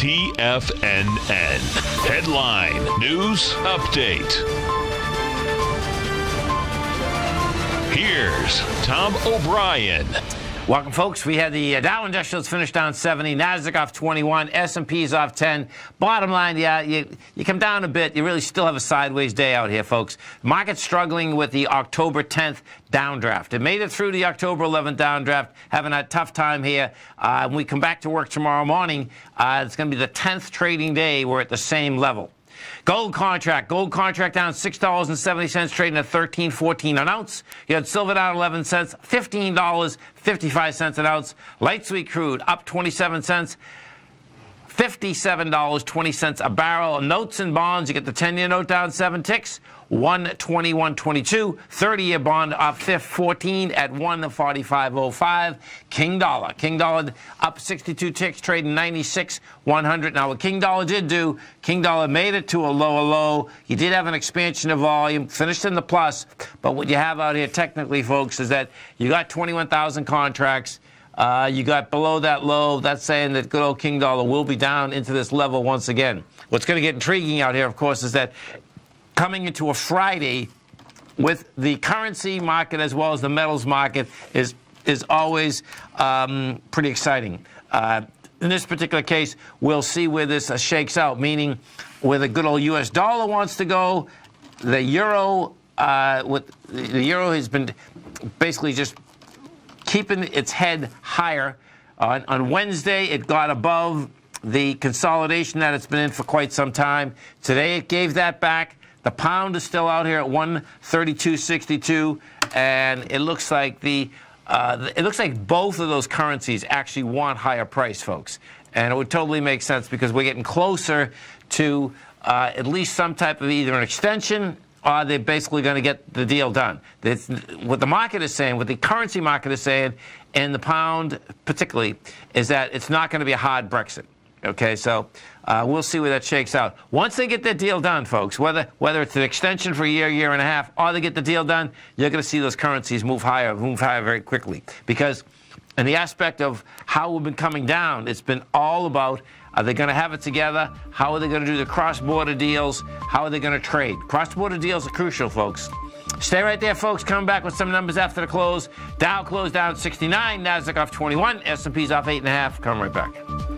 TFNN. Headline News Update. Here's Tom O'Brien. Welcome, folks. We had the Dow Industrials finish down 70, Nasdaq off 21, S&P's off 10. Bottom line, yeah, you come down a bit. You really still have a sideways day out here, folks. Market's struggling with the October 10th downdraft. It made it through the October 11th downdraft, having a tough time here. When we come back to work tomorrow morning, it's going to be the 10th trading day. We're at the same level. Gold contract down $6.70, trading at $13.14 an ounce. You had silver down 11 cents, $15.55 an ounce. Light sweet crude up 27 cents, $57.20 a barrel. Notes and bonds, you get the 10-year note down 7 ticks, 121.22. 30-year bond up 14 at 145.05. King dollar up 62 ticks, trading 96.100. Now, what King dollar did do, King dollar made it to a lower low. You did have an expansion of volume, finished in the plus. But what you have out here technically, folks, is that you got 21,000 contracts. You got below that low. That's saying that good old King dollar will be down into this level once again. What's going to get intriguing out here, of course, is that coming into a Friday with the currency market as well as the metals market is always pretty exciting. In this particular case, we'll see where this shakes out, meaning where the good old U.S. dollar wants to go. The euro, the euro has been basically just keeping its head higher. On Wednesday, it got above the consolidation that it's been in for quite some time. Today, it gave that back. The pound is still out here at 132.62, and it looks like both of those currencies actually want higher price, folks. And it would totally make sense because we're getting closer to at least some type of either an extension. Are they basically going to get the deal done? That's what the market is saying, what the currency market is saying, and the pound particularly, is that it's not going to be a hard Brexit. Okay, so we'll see where that shakes out. Once they get that deal done, folks, whether it's an extension for a year, year and a half, or they get the deal done, you're going to see those currencies move higher very quickly. Because in the aspect of how we've been coming down, it's been all about, are they going to have it together? How are they going to do the cross-border deals? How are they going to trade? Cross-border deals are crucial, folks. Stay right there, folks. Come back with some numbers after the close. Dow closed down 69, Nasdaq off 21, S&P's off 8.5. Come right back.